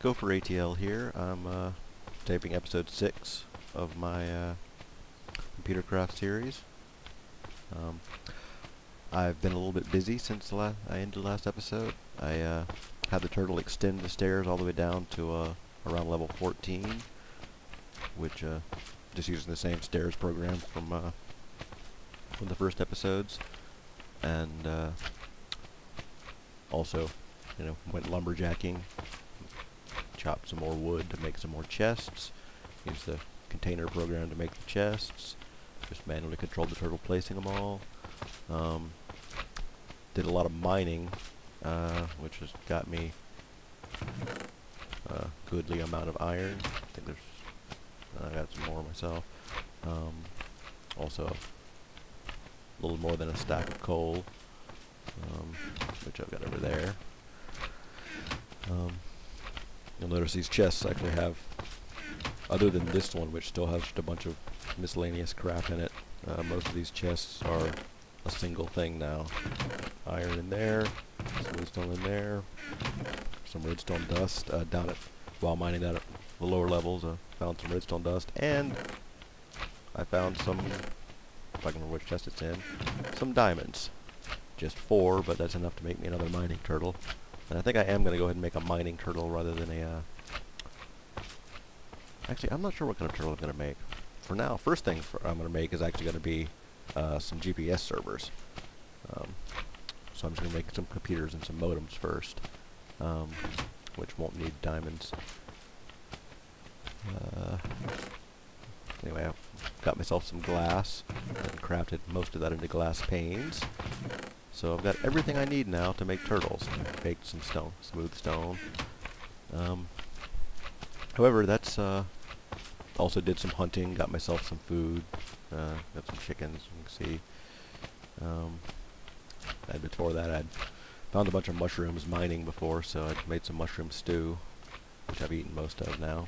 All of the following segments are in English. Gopher ATL here. I'm taping episode 6 of my ComputerCraft series. I've been a little bit busy since I ended last episode. I had the turtle extend the stairs all the way down to around level 14, which just using the same stairs program from the first episodes, and also, you know, went lumberjacking, chopped some more wood to make some more chests, used the container program to make the chests, just manually controlled the turtle placing them all. Did a lot of mining, which has got me a goodly amount of iron. I think there's, I got some more myself. Also a little more than a stack of coal, which I've got over there. You'll notice these chests actually have, other than this one, which still has just a bunch of miscellaneous crap in it, most of these chests are a single thing now. Iron in there, some redstone in there, some redstone dust. Down at, while mining that at the lower levels, I found some redstone dust, and I found some, if I can remember which chest it's in, some diamonds. Just 4, but that's enough to make me another mining turtle. And I think I am going to go ahead and make a mining turtle rather than a... Actually, I'm not sure what kind of turtle I'm going to make. For now, first thing I'm going to make is actually going to be some GPS servers. So I'm just going to make some computers and some modems first, which won't need diamonds. Anyway, I've got myself some glass and crafted most of that into glass panes. So I've got everything I need now to make turtles. I baked some stone, smooth stone. However, that's also did some hunting, got myself some food, got some chickens, you can see. And before that, I'd found a bunch of mushrooms mining before, so I made some mushroom stew, which I've eaten most of now.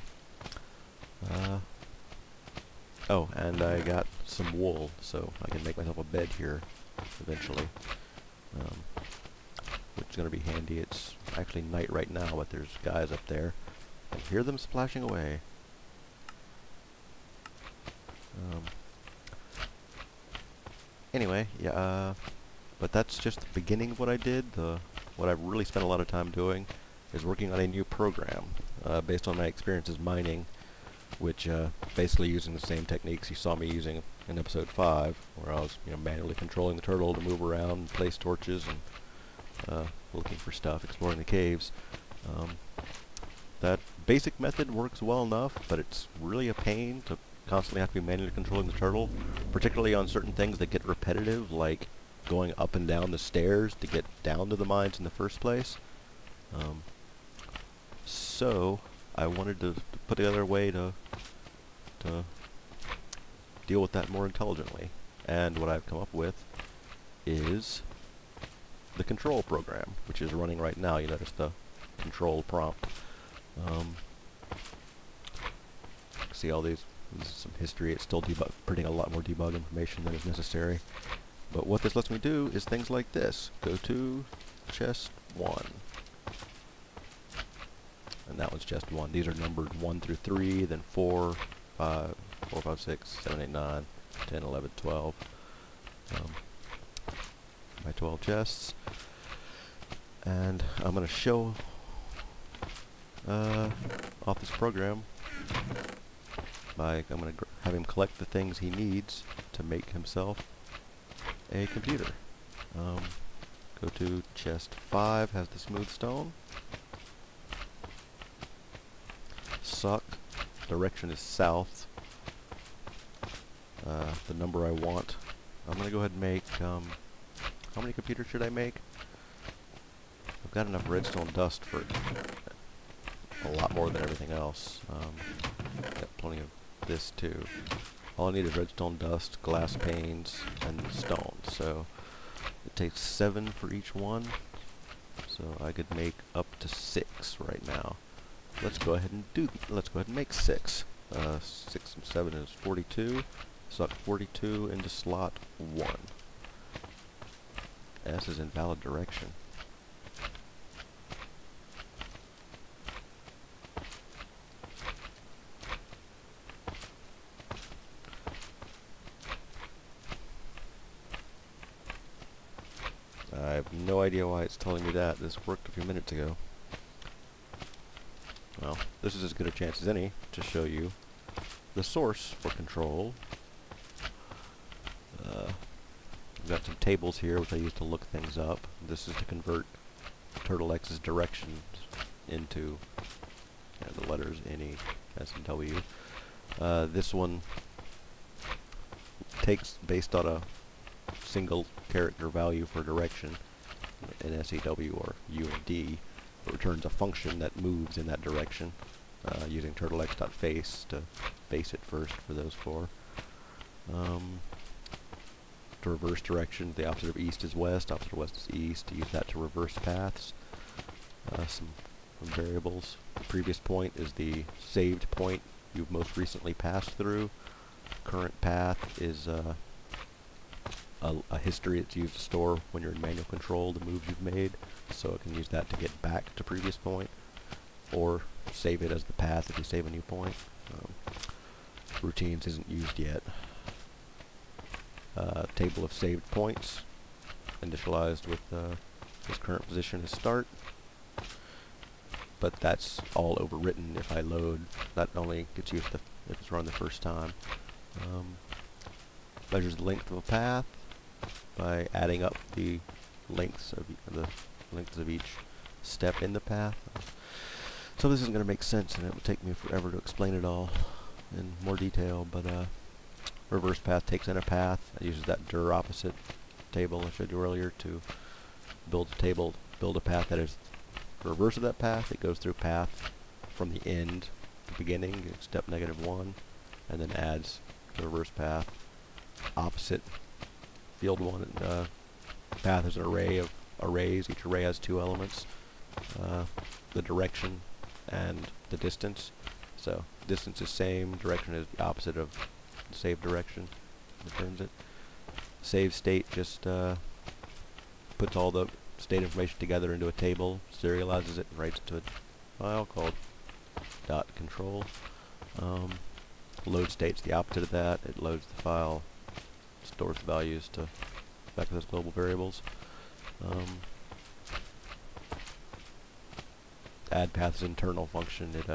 Oh, and I got some wool, so I can make myself a bed here eventually. Which is going to be handy. It's actually night right now, but there's guys up there. I hear them splashing away. Anyway, yeah, but that's just the beginning of what I did. What I've really spent a lot of time doing is working on a new program based on my experiences mining, which basically using the same techniques you saw me using in episode 5, where I was, you know, manually controlling the turtle to move around, place torches, and looking for stuff, exploring the caves. That basic method works well enough, but it's really a pain to constantly have to be manually controlling the turtle, particularly on certain things that get repetitive, like going up and down the stairs to get down to the mines in the first place. So I wanted to put together a way to deal with that more intelligently, and what I've come up with is the control program, which is running right now. You notice the control prompt. See all these, this is some history. It's still printing a lot more debug information than is necessary, but what this lets me do is things like this. Go to chest 1. And that one's chest 1. These are numbered 1 through 3, then 4, 5, 6, 7, 8, 9, 10, 11, 12. My 12 chests. And I'm going to show off this program by, I'm going to have him collect the things he needs to make himself a computer. Go to chest 5, has the smooth stone. Suck. Direction is south. The number I want. I'm going to go ahead and make... how many computers should I make? I've got enough redstone dust for a lot more than everything else. Got plenty of this too. All I need is redstone dust, glass panes, and stone. So it takes 7 for each one. So I could make up to 6 right now. Let's go ahead and make 6. 6 and 7 is 42. Suck 42 into slot 1. S is in valid direction. idea why it's telling me that. This worked a few minutes ago. Well, this is as good a chance as any to show you the source for control. I've got some tables here which I use to look things up. This is to convert Turtle X's directions into the letters NE, S, and W. This one takes based on a single character value for direction, N, S, E, W, or U, and D. It returns a function that moves in that direction using turtlex.face to face it first for those four. To reverse direction, the opposite of east is west, opposite of west is east, to use that to reverse paths. Some variables. The previous point is the saved point you've most recently passed through. Current path is a history that's used to store when you're in manual control the moves you've made, so it can use that to get back to previous point, or save it as the path if you save a new point. Routines isn't used yet. Table of saved points, initialized with his current position as start, but that's all overwritten if I load. That only gets used if it's run the first time. Measures the length of a path by adding up the lengths of each step in the path. So this isn't going to make sense, and it would take me forever to explain it all in more detail. But reverse path takes in a path. It uses that dir opposite table I showed you earlier to build a table, build a path that is the reverse of that path. It goes through path from the end to beginning, step -1, and then adds the reverse path. Opposite field one path is an array of arrays. Each array has two elements, the direction and the distance. So distance is same, direction is the opposite of save direction, returns it. Save state just puts all the state information together into a table, serializes it, and writes it to a file called .control. Load state's the opposite of that. It loads the file, stores the values to back to those global variables. Add path is internal function. It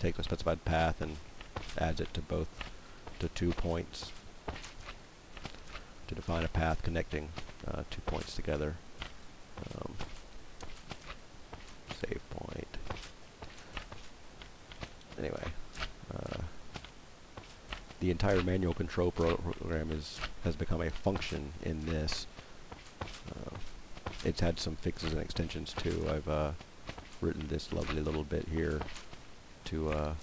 takes a specified path and adds it to both to 2 points to define a path connecting 2 points together. Save point. Anyway, the entire manual control program has become a function in this. It's had some fixes and extensions too. I've written this lovely little bit here to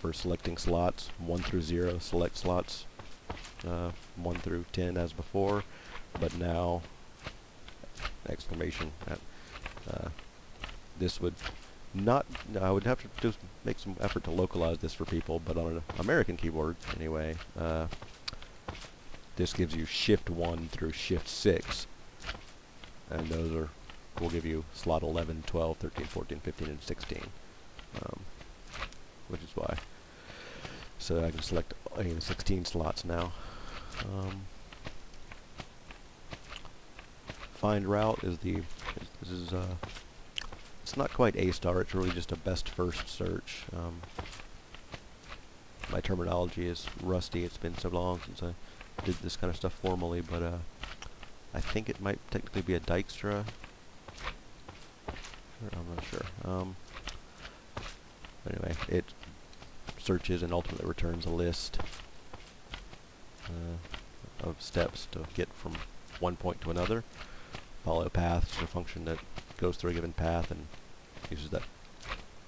for selecting slots, 1 through 0 select slots, 1 through 10 as before, but now exclamation. This would not. I would have to just make some effort to localize this for people, but on an American keyboard anyway. This gives you Shift 1 through Shift 6, and those will give you slot 11, 12, 13, 14, 15, and 16. Which is why. So I can select 16 slots now. Find route is the. This is it's not quite A star. It's really just a best first search. My terminology is rusty. It's been so long since I did this kind of stuff formally, but I think it might technically be a Dijkstra. I'm not sure. Anyway, it searches and ultimately returns a list of steps to get from one point to another. Follow paths is a function that goes through a given path and uses that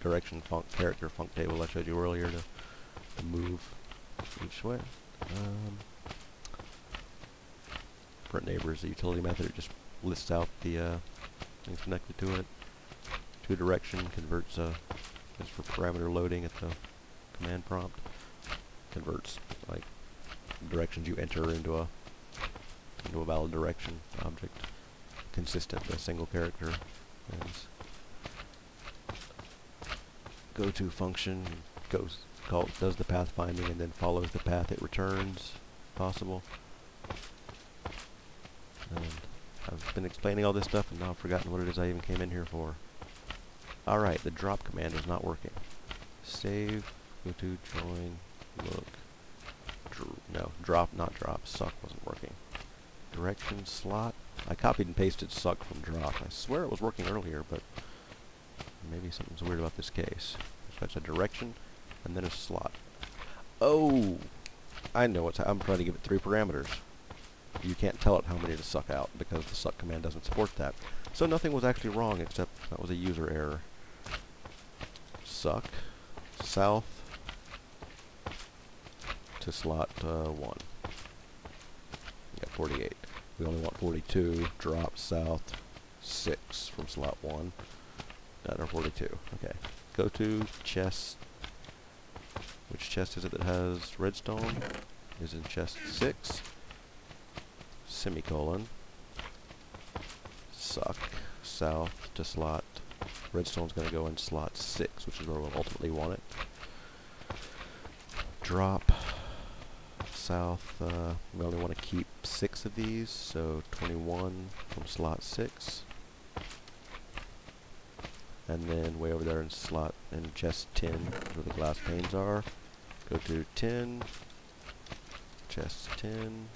direction character func table I showed you earlier to move each way. Print neighbor is a utility method. It just lists out the things connected to it. To direction converts a just for parameter loading at the command prompt, converts like directions you enter into a valid direction object, consistent with a single character. Go to function does the path finding and then follows the path it returns. Possible. been explaining all this stuff, and now I've forgotten what it is I even came in here for. Alright, the drop command is not working. Save, go to join, look. No, drop, not drop. Suck wasn't working. Direction slot. I copied and pasted suck from drop. I swear it was working earlier, but maybe something's weird about this case. So that's a direction, and then a slot. Oh! I know what's... I'm trying to give it 3 parameters. You can't tell it how many to suck out, because the suck command doesn't support that. So nothing was actually wrong, except that was a user error. Suck. South. To slot 1. We got 48. We only want 42. Drop south 6 from slot 1. That are 42. Okay. Go to chest. Which chest is it that has redstone? Is in chest 6. Semicolon. Suck south to slot. Redstone's going to go in slot 6, which is where we'll ultimately want it. Drop south. We only want to keep 6 of these, so 21 from slot 6. And then way over there in slot, in chest 10, where the glass panes are, go to 10, chest 10,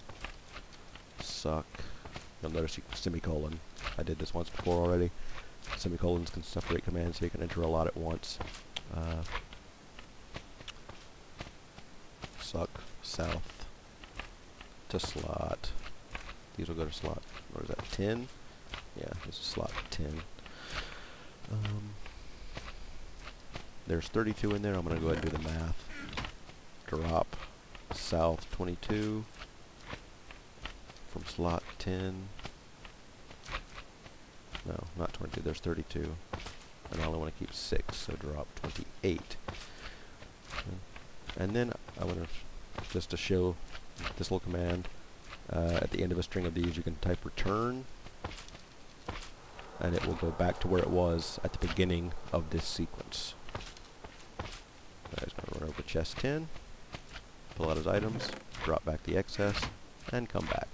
suck. You'll notice you semicolon. I did this once before already. Semicolons can separate commands, so you can enter a lot at once. Suck south to slot. These will go to slot. Or is that 10? Yeah, this is slot 10. There's 32 in there. I'm going to go ahead and do the math. Drop south 22 from slot 10. No, not 22. There's 32. And I only want to keep 6, so drop 28. And then I want to, just to show this little command, at the end of a string of these you can type return, and it will go back to where it was at the beginning of this sequence. I'm just going to run over to chest 10, pull out his items, drop back the excess, and come back.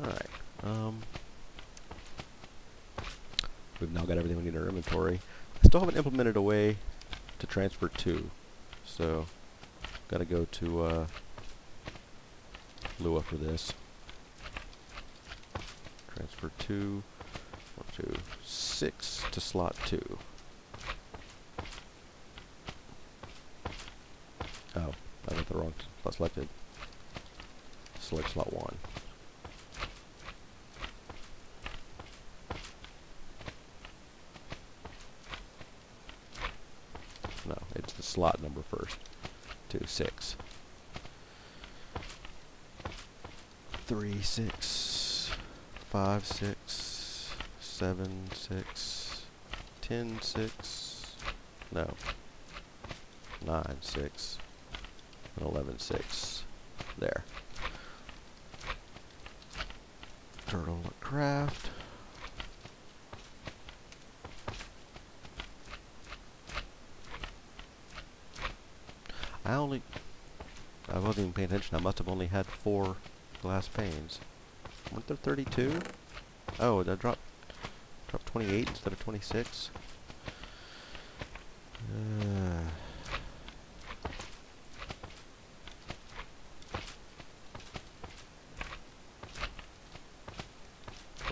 Alright, we've now got everything we need in our inventory. I still haven't implemented a way to transfer to, so gotta go to Lua for this. Transfer 2, 1, 2, 6 to slot 2. Oh, I went the wrong, not selected. Select slot 1. No, it's the slot number first. 2, 6. 3, 6. 5, 6, 7, 6, 10, 6, no, 9, 6, and 11, 6, there. Turtle Craft. I wasn't even paying attention, I must have only had 4 glass panes. Weren't there 32? Oh, did I drop 28 instead of 26?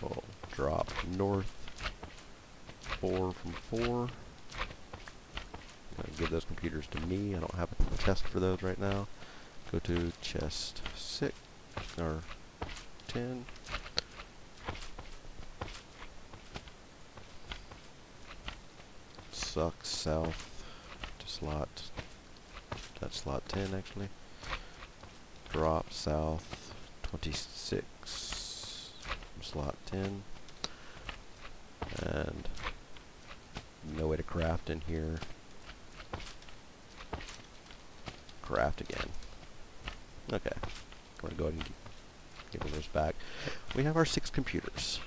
We'll drop north 4 from 4. I'm gonna give those computers to me. I don't have a test for those right now. Go to chest 6 or 10. Suck south to slot. That's slot 10 actually. Drop south 26 from slot 10. And no way to craft in here. Craft again. Okay. We're gonna go ahead and give those back. We have our 6 computers,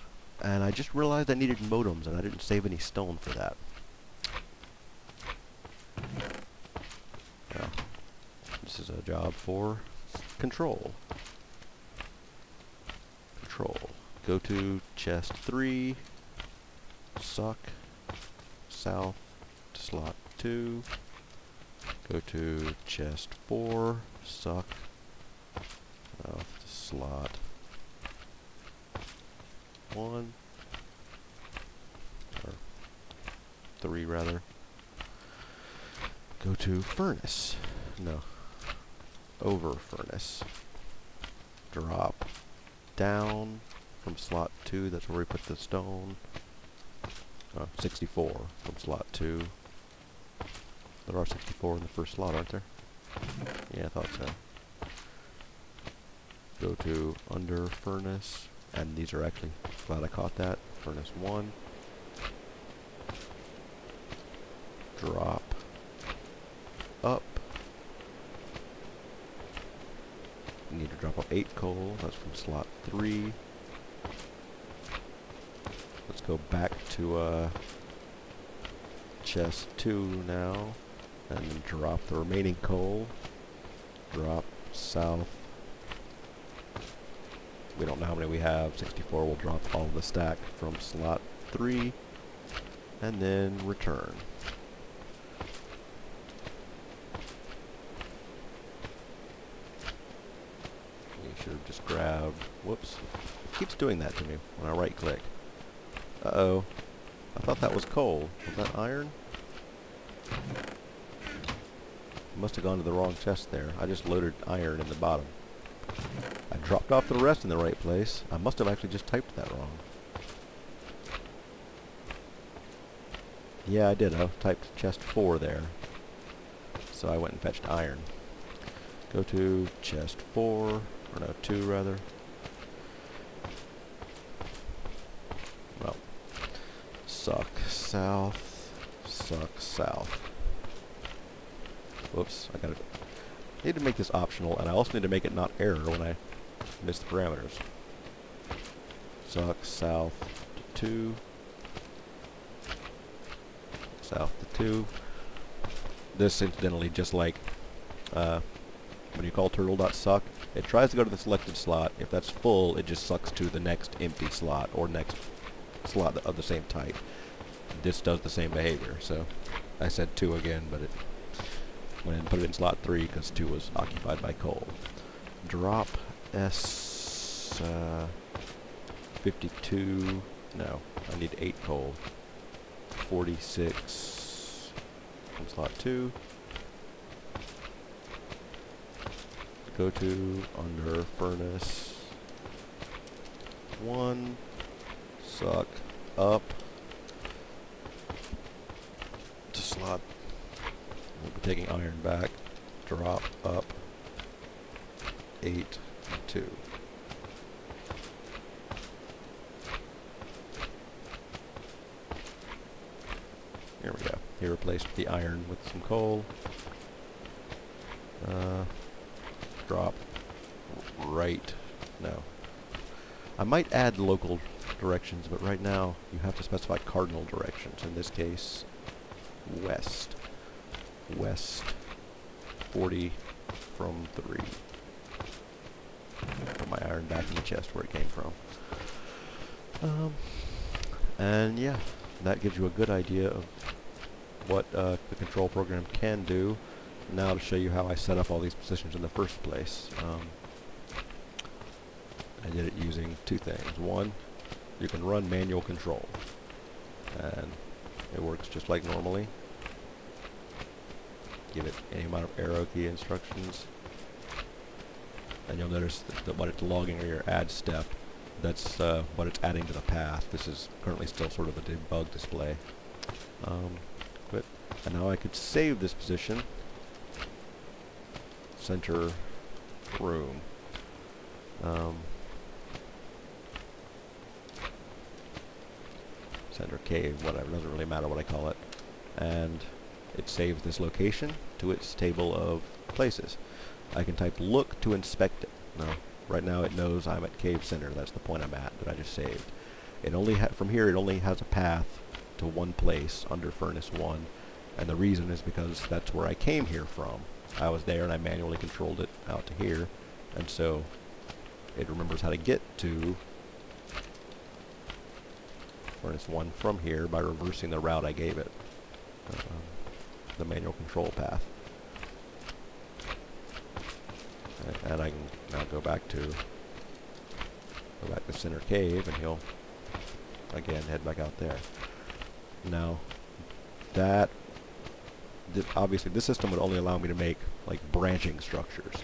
and I just realized I needed modems, and I didn't save any stone for that. Well, this is a job for control. Go to chest 3, suck, south to slot 2, go to chest 4, suck, south to slot 1, or 3 rather, go to furnace, no, over furnace, drop down from slot 2, that's where we put the stone, 64 from slot 2, there are 64 in the first slot, aren't there? Yeah, I thought so. Go to under furnace, and these are actually, glad I caught that, furnace 1, drop up, you need to drop up 8 coal, that's from slot 3. Let's go back to chest 2 now, and then drop the remaining coal, drop south, we don't know how many we have, 64, we'll drop all of the stack from slot 3, and then return. Just grab, whoops, it keeps doing that to me when I right click. Uh-oh, I thought that was coal. Was that iron? Must have gone to the wrong chest there. I just loaded iron in the bottom. I dropped off the rest in the right place. I must have actually just typed that wrong. Yeah, I did. I typed chest 4 there. So I went and fetched iron. Go to chest 4. Or no, 2 rather. Well, suck south, suck south. Whoops, I need to make this optional, and I also need to make it not error when I miss the parameters. Suck south to 2, south to 2. This incidentally, just like when you call turtle.suck, it tries to go to the selected slot. If that's full, it just sucks to the next empty slot or next slot of the same type. This does the same behavior. So I said 2 again, but it went and put it in slot 3 because 2 was occupied by coal. Drop S 52. No, I need 8 coal. 46 from slot 2. Go to under furnace 1, suck up to slot, we'll be taking iron back, drop up 8, 2. Here we go. He replaced the iron with some coal. Drop right now. I might add local directions, but right now you have to specify cardinal directions. In this case, west. West 40 from 3. Put my iron back in the chest where it came from. And yeah, that gives you a good idea of what the control program can do. Now to show you how I set up all these positions in the first place. I did it using 2 things. 1, you can run manual control, and it works just like normally. Give it any amount of arrow key instructions, and you'll notice that what it's logging, or your add step, that's what it's adding to the path. This is currently still sort of a debug display. And now I could save this position. Center room. Center cave, whatever, doesn't really matter what I call it. And it saves this location to its table of places. I can type look to inspect it. Now, right now it knows I'm at cave center, that's the point I'm at that I just saved. It only from here it only has a path to one place, under furnace 1, and the reason is because that's where I came here from. I was there and I manually controlled it out to here, and so it remembers how to get to furnace 1 from here by reversing the route I gave it, the manual control path. And I can now go back to Center Cave, and he'll again head back out there. Now, that obviously this system would only allow me to make like branching structures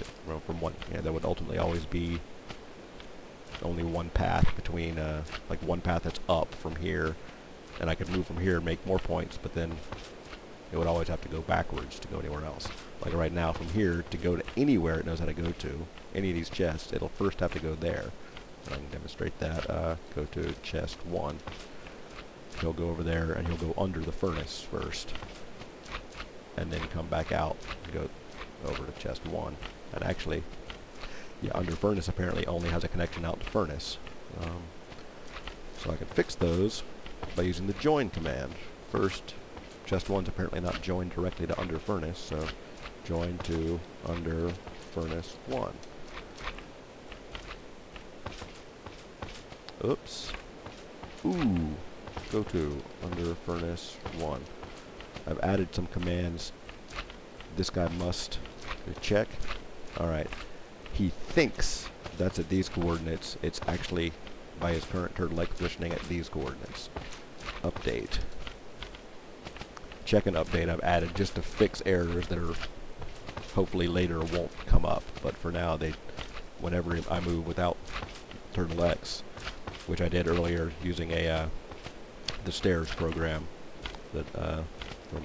from one. Yeah, that would ultimately always be only one path between, like one path that's up from here, and I could move from here and make more points, but then it would always have to go backwards to go anywhere else. Like right now, from here to go to anywhere it knows how to go to, any of these chests, it'll first have to go there. And I can demonstrate that. Go to chest 1. He'll go over there and he'll go under the furnace first, and then come back out and go over to chest 1. And actually, yeah, under furnace apparently only has a connection out to furnace. So I can fix those by using the join command. First, chest 1's apparently not joined directly to under furnace, so join to under furnace 1. Oops. Ooh. Go to under furnace 1. I've added some commands. This guy must check. Alright. He thinks that's at these coordinates. It's actually, by his current Turtle X positioning, at these coordinates. Update. Check and update I've added just to fix errors that are hopefully later won't come up. But for now, they, whenever I move without Turtle X, which I did earlier using a the stairs program that from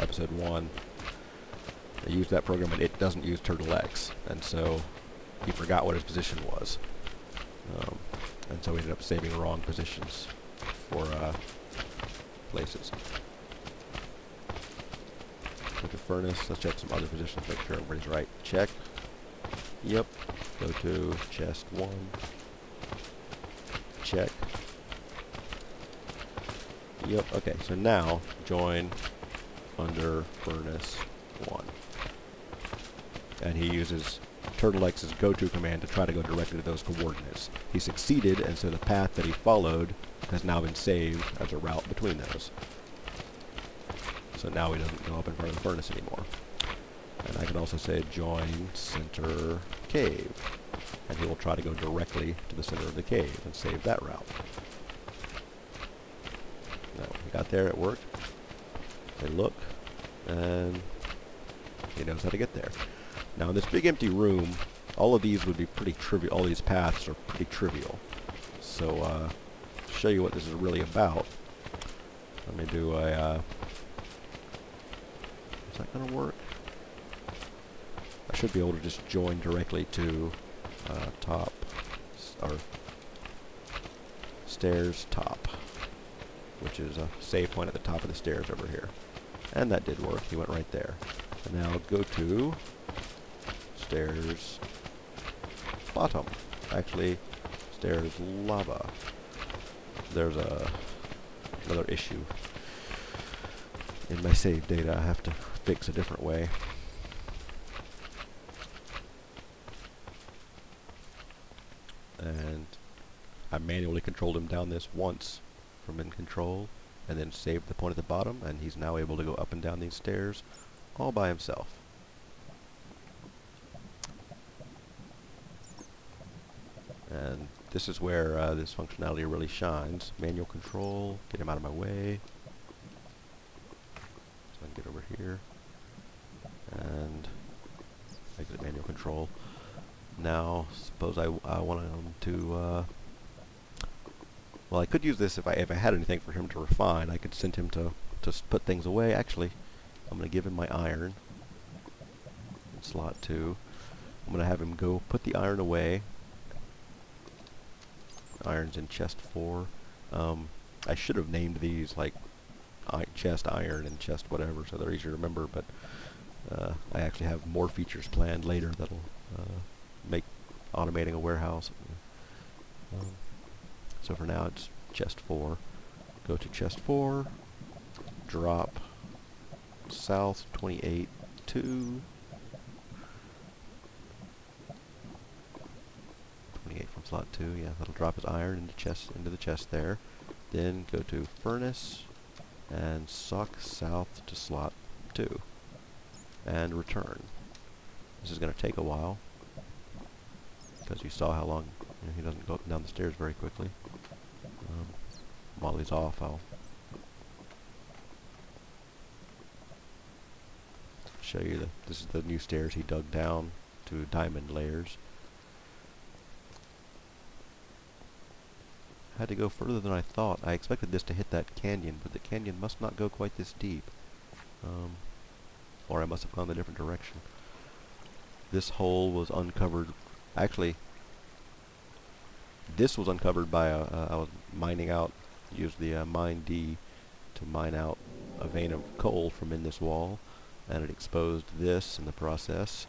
episode 1, I used that program and it doesn't use Turtle X, and so he forgot what his position was, and so we ended up saving wrong positions for places. Go to furnace. Let's check some other positions. Make sure everybody's right. Check. Yep. Go to chest 1. Check. Yep. Okay. So now join under furnace 1, and he uses Turtle X's go-to command to try to go directly to those coordinates. He succeeded, and so the path that he followed has now been saved as a route between those. So now he doesn't go up in front of the furnace anymore. And I can also say join center cave, and he will try to go directly to the center of the cave and save that route. Now, we got there, it worked. They look, and he knows how to get there. Now in this big empty room, all of these would be pretty trivial, all these paths are pretty trivial. So, to show you what this is really about, let me do a, is that going to work? I should be able to just join directly to top, or stairs top, which is a save point at the top of the stairs over here. And that did work. He went right there. And now go to stairs bottom. Actually, stairs lava. There's another issue in my save data. I have to fix a different way. And I manually controlled him down this once from in control, and then saved the point at the bottom, and he's now able to go up and down these stairs all by himself. And this is where this functionality really shines. Manual control, get him out of my way. So I can get over here, and exit manual control. Now, suppose I want him to, well, I could use this if I had anything for him to refine. I could send him to put things away. Actually, I'm going to give him my iron. Slot 2. I'm going to have him go put the iron away. Iron's in chest 4. I should have named these, like, chest iron and chest whatever, so they're easy to remember, but I actually have more features planned later that'll make automating a warehouse. So for now it's chest 4. Go to chest 4, drop south 28 2, 28 from slot 2, yeah, that'll drop his iron into the chest there. Then go to furnace and suck south to slot 2 and return. This is going to take a while because you saw how long, you know, he doesn't go up and down the stairs very quickly. While he's off, I'll show you that this is the new stairs he dug down to diamond layers. Had to go further than I thought. I expected this to hit that canyon, but the canyon must not go quite this deep. Or I must have gone the different direction. This hole was uncovered. Actually, this was uncovered by I was mining out, used the mine D to mine out a vein of coal from in this wall, and it exposed this in the process.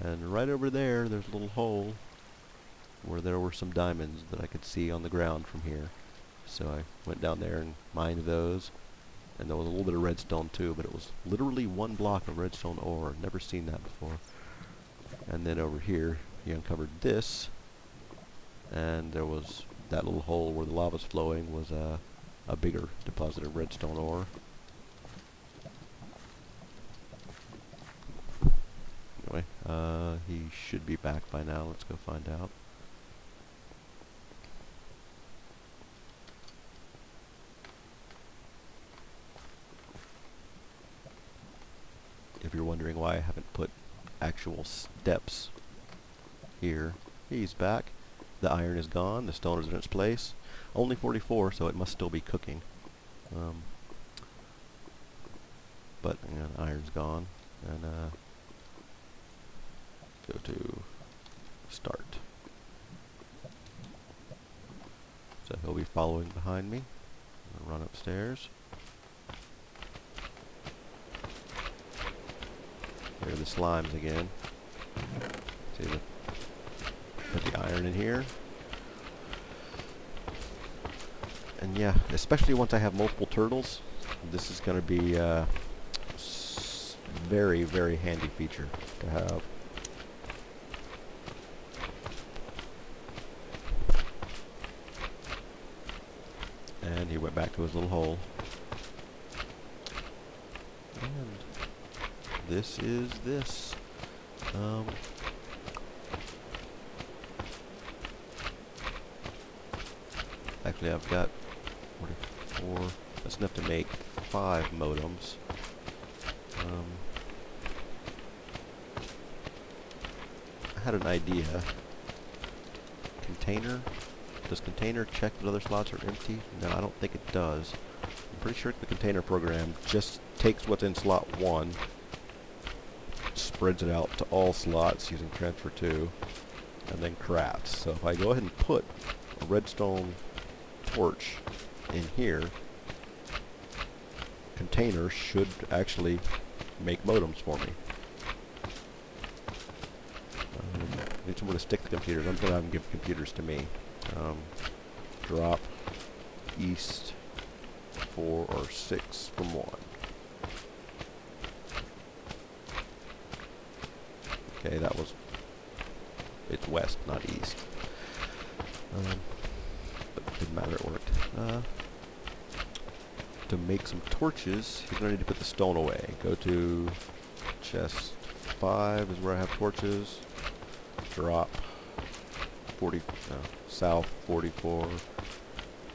And right over there, there's a little hole where there were some diamonds that I could see on the ground from here. So I went down there and mined those, and there was a little bit of redstone too, but it was literally one block of redstone ore. Never seen that before. And then over here, he uncovered this, and there was that little hole where the lava's flowing was a bigger deposit of redstone ore. Anyway, he should be back by now. Let's go find out. If you're wondering why I haven't put actual steps here, he's back. The iron is gone, the stone is in its place. Only 44, so it must still be cooking. But you know, the iron's gone, and go to start. So he'll be following behind me. I'm gonna run upstairs. There are the slimes again. See, put the iron in here. And yeah, especially once I have multiple turtles, this is going to be a very, very handy feature to have. And he went back to his little hole. And this is this. Actually, I've got 44. That's enough to make 5 modems. I had an idea. Container. Does container check that other slots are empty? No, I don't think it does. I'm pretty sure the container program just takes what's in slot 1, spreads it out to all slots using transfer 2, and then crafts. So if I go ahead and put a redstone torch in here, container should actually make modems for me. I need somewhere to stick the computers. I'm going to give computers to me. Drop east 4 or 6 from 1. Okay, that was, it's west, not east. But didn't matter, it worked. To make some torches, you're going to need to put the stone away. Go to chest 5 is where I have torches. Drop 40, south 44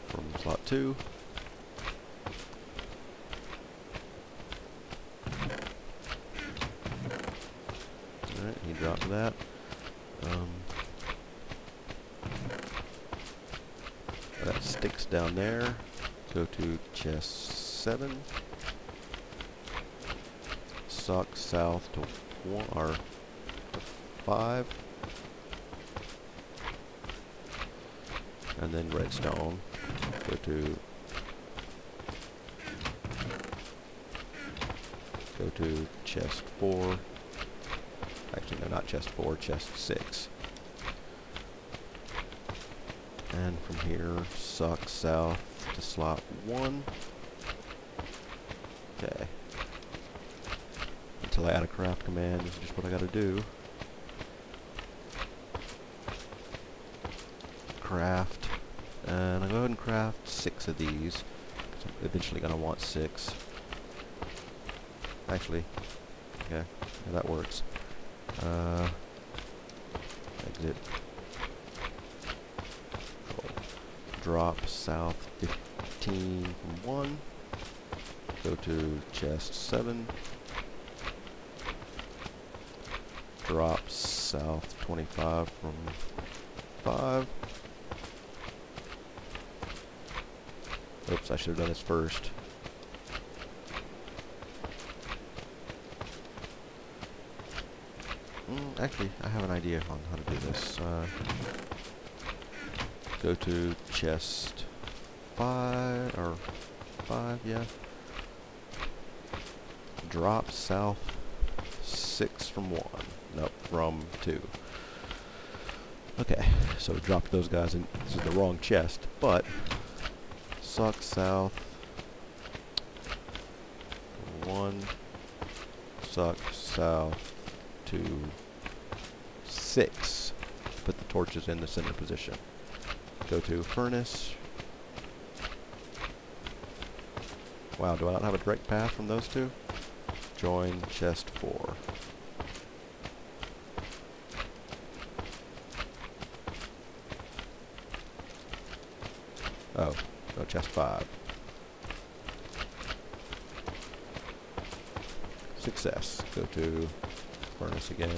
from slot 2. Alright, he dropped that. That sticks down there. Go to chest 7. Suck south to 5. And then redstone. Go to chest 4. Actually, no, not chest 4, chest 6. And from here, suck south to slot 1. Okay. Until I add a craft command, this is just what I gotta do. Craft. And I'll go ahead and craft 6 of these. I'm eventually going to want 6. Actually, okay, yeah, that works. Exit. Cool. Drop south 15 from 1. Go to chest 7. Drop south 25 from 5. Oops, I should have done this first. Actually, I have an idea on how to do this. Go to chest 5, or 5, yeah. Drop south 6 from 1. Nope, from 2. Okay, so drop those guys in. This is the wrong chest, but suck south 1, suck south 2, 6. Put the torches in the center position. Go to furnace. Wow, do I not have a direct path from those two? Join chest 4. Oh, no, chest 5. Success. Go to furnace again.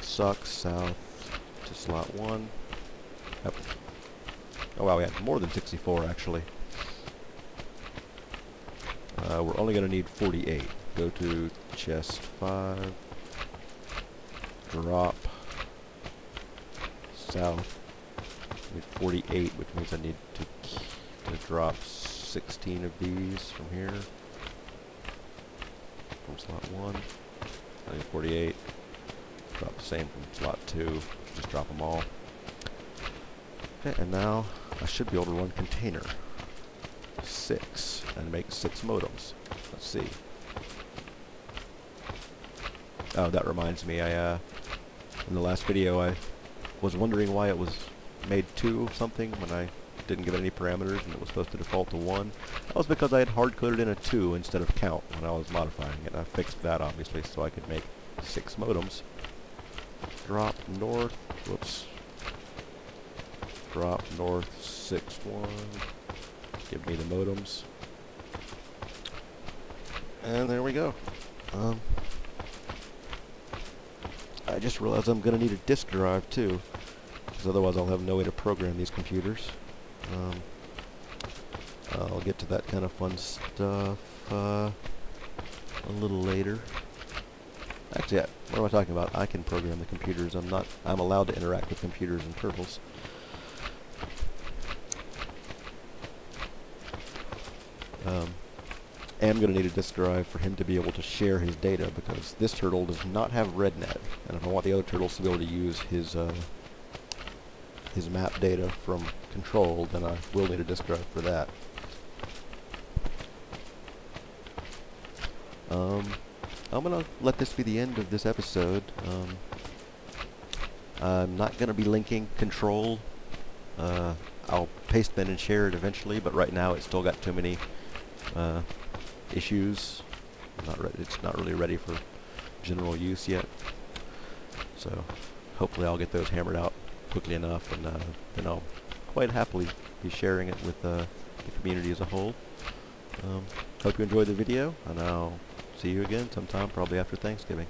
Suck south to slot 1. Yep. Oh wow, we had more than 64 actually. We're only going to need 48. Go to chest 5. Drop south with 48, which means I need to drop 16 of these from here. From slot 1. I need 48. Drop the same from slot 2. Just drop them all. Okay, and now I should be able to run container 6 and make 6 modems. Let's see. Oh, that reminds me. In the last video, I was wondering why it was made 2 something when I didn't give it any parameters and it was supposed to default to 1. That was because I had hard-coded in a 2 instead of count when I was modifying it. I fixed that, obviously, so I could make 6 modems. Drop north, whoops. Drop north 6, 1. Give me the modems. And there we go. I just realized I'm going to need a disk drive too, because otherwise I'll have no way to program these computers. I'll get to that kind of fun stuff a little later. Actually, what am I talking about? I can program the computers. I'm allowed to interact with computers and Turtles. Am going to need a disk drive for him to be able to share his data, because this turtle does not have RedNet, and if I want the other turtles to be able to use his map data from control, then I will need a disk drive for that. I'm going to let this be the end of this episode. I'm not going to be linking control. I'll paste that and share it eventually, but right now it's still got too many issues. It's not really ready for general use yet. So hopefully I'll get those hammered out quickly enough, and then I'll quite happily be sharing it with the community as a whole. Hope you enjoyed the video, and I'll see you again sometime, probably after Thanksgiving.